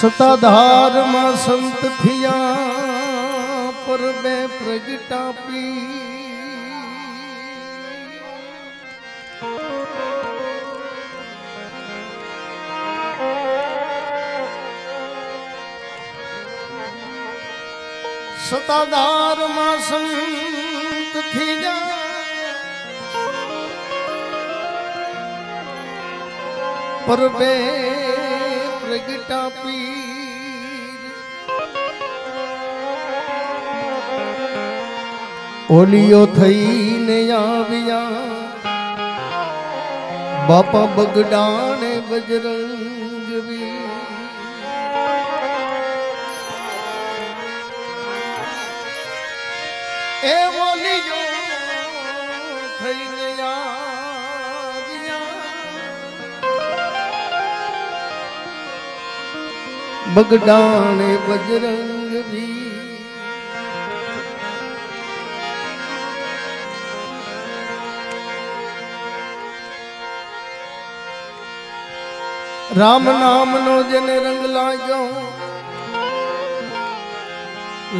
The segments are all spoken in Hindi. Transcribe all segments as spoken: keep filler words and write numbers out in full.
सताधार मां संत थिया पर मैं प्रगटा पी सताधार मां संत थिया पर मैं प्रगटा पी ओलियो थईने आव्या बापा बगडाणे बजरंगवी ए ओलियो थईने आव्या बगडाणे बजरंगवी राम नाम नो जने रंग लागो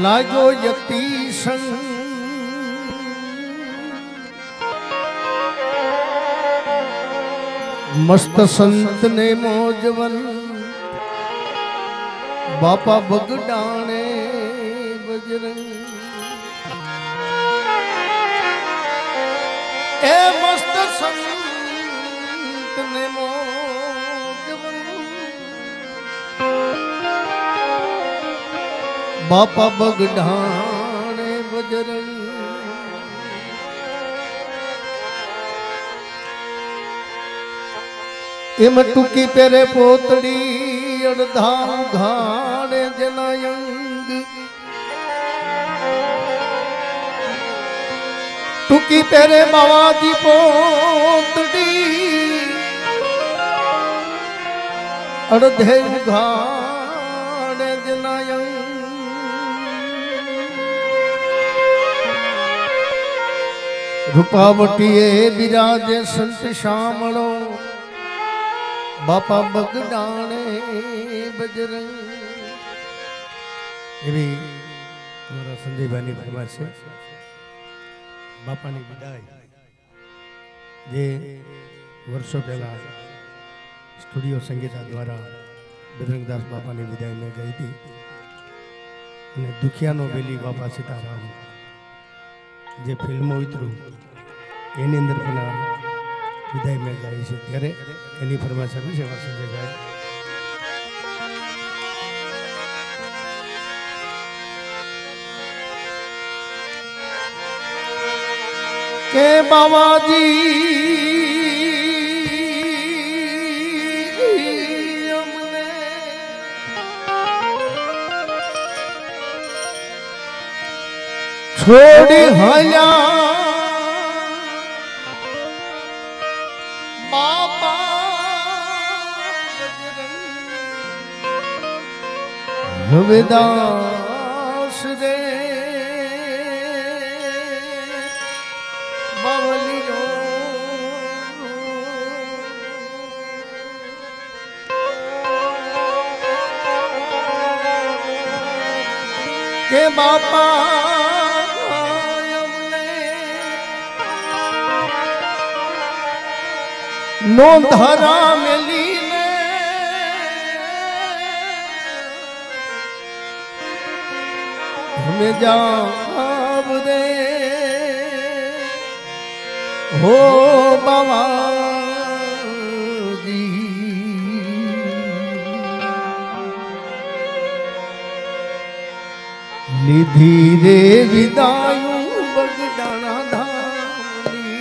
लागो यति संग मस्त संत ने मोजवन बापा बगडाणे बजरंग ए मस्त संत ने मो बापा बगडाणे बजरंग इम टुकी पेरे पोतड़ी अड़धा घाड़े जनायंग टुकी पेरे बाबा जी पोतड़ी अड़धे घाड़े जनायंग रूपावटीए बिराजे संत श्यामणो बापा बगडाणे बजरंग एवी हमारा संजय भाई फरमाइश है बापा ने विदाई जे वर्षों पहला स्टूडियो संगीता द्वारा बजरंगदास बापा ने विदाई में गई थी ने दुखियानो वेली बापा सीताराम जे फिल्म उतरू एनी अंदर पण विदाय में गाई छे त्यारे एनी फरमाइश आपी छे वसंतजी भाई के बाबाजी छोड़ी हल्या बाबा हवे दास रे बावलियो के बापा नो धरा मिली ने हमें जाब दे हो बाबा जी लिधी रे विदायु बगदाणा धामनी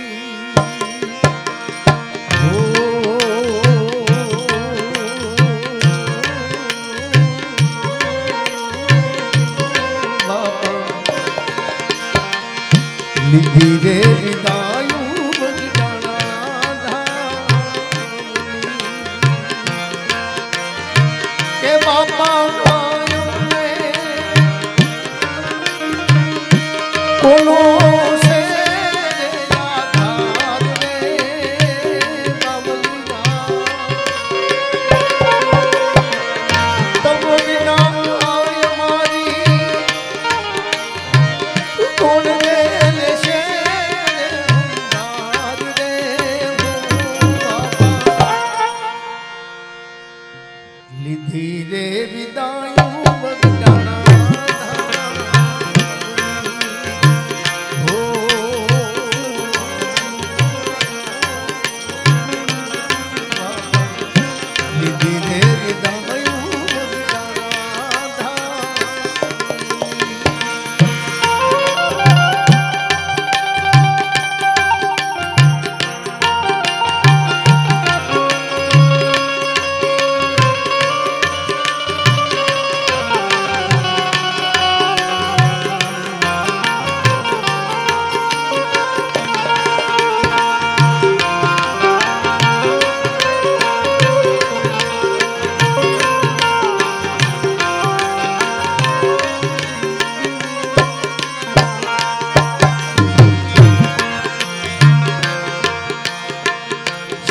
लिधी रे विदायु बगदाणा धामनी के बापा ने कोनो से आधार रे बाबलिया तब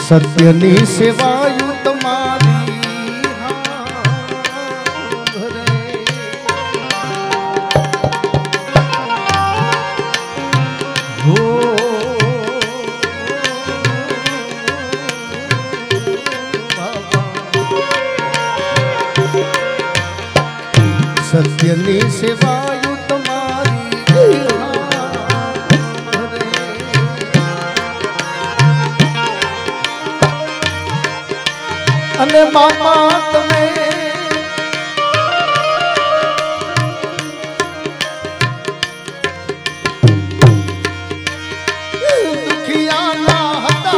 सत्यनी सेवायु तुम्हारी सत्यनी सेवायु तुम्हारी अने मामा तमे दुखिया ना हता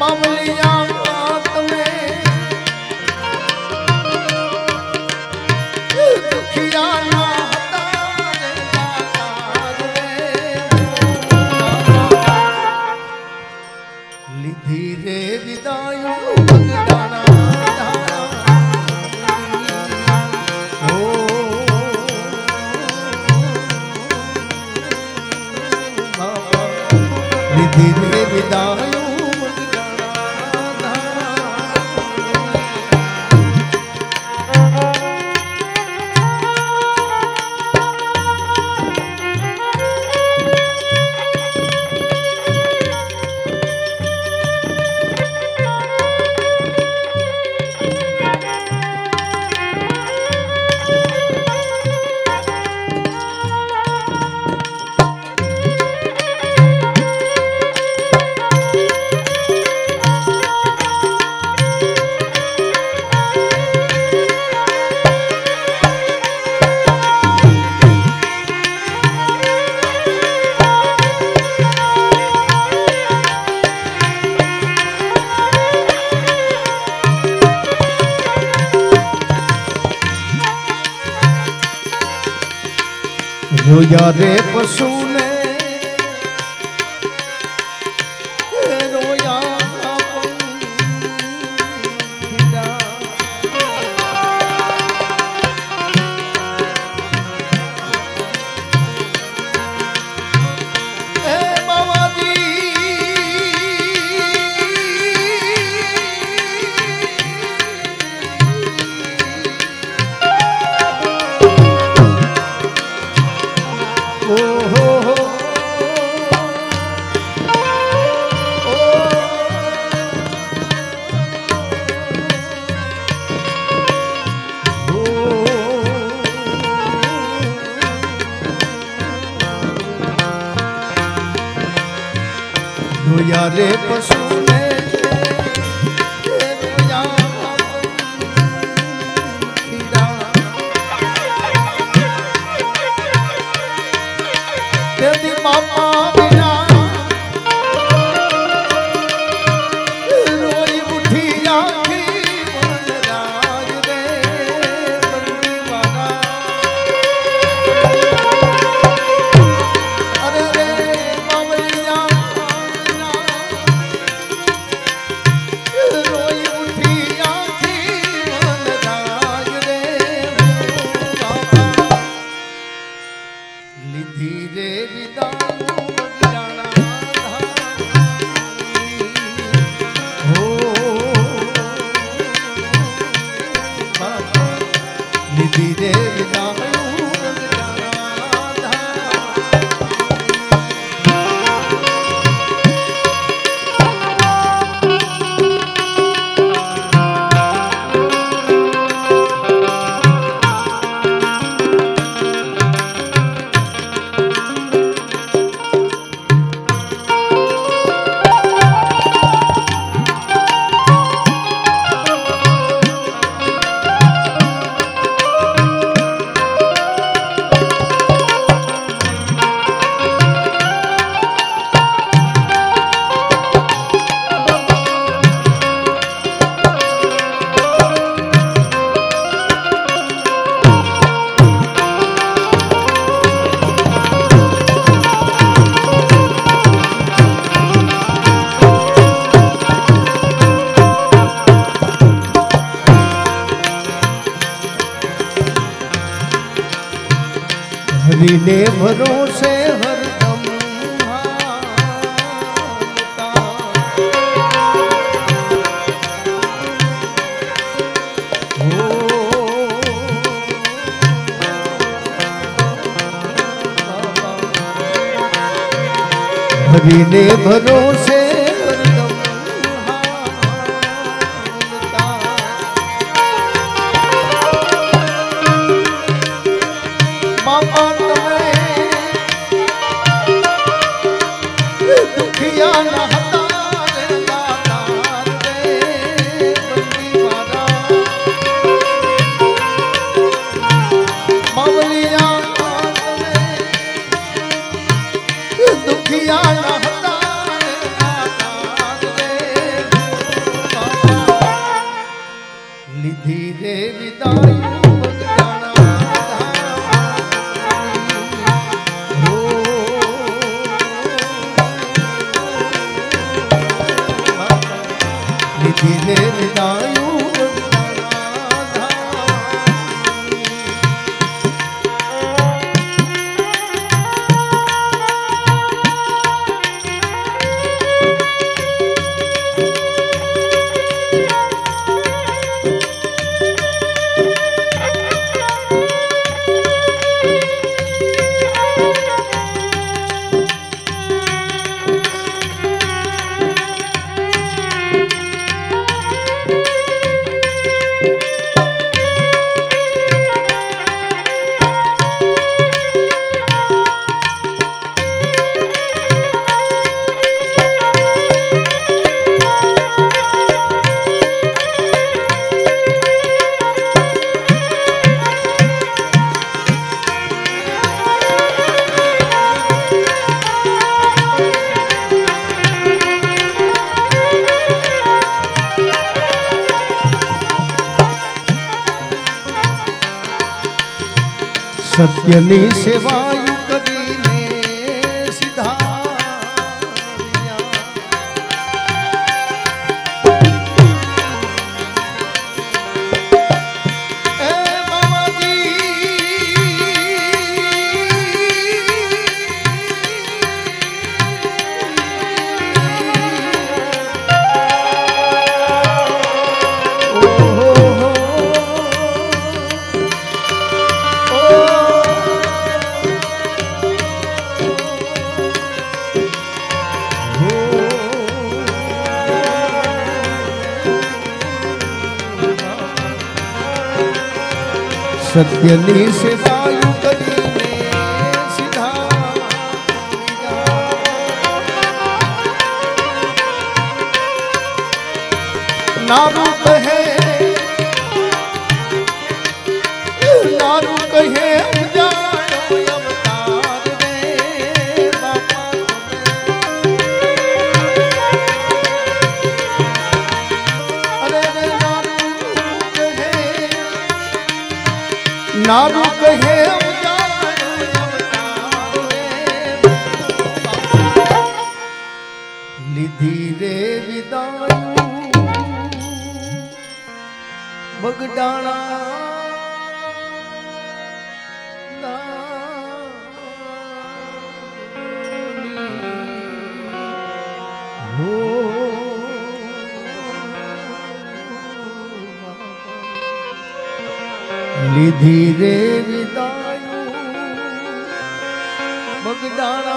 मामलिया लिधी रे विदायु बगदाणा धामनी ओ लिधी रे विदायु बगदाणा रोया रे पशु ने रोया रोया रे पशु ने रोया तेरी मामा बिना रोई उठी आखी मन राज रे बंदीवाना अरे रे मावलिया जिने भरोसे हर दम हालता, हो हरि ने भरोसे हर दम हालता। बाबा लिधी रे विदायु सत्यनी सेवाय करी ने सीधा ए बाबा जी सत्यनी सेवायु करी ने सीधा ना रूप है ना रूप है उजाड़ो अवतार रे बाबा अरे रे ना रूप है ना रूप है उजाड़ो अवतार रे बाबा। लिधी रे विदायु बगदाणा धामनी हो लिधी रे विदायु बगदाणा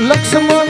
लक्ष्मण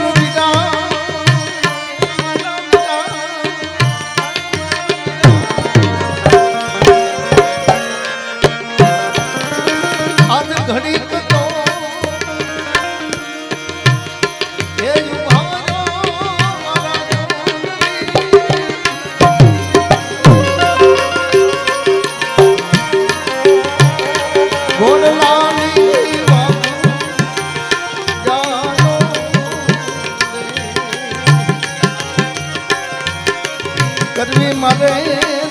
करवी मारे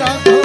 राधो।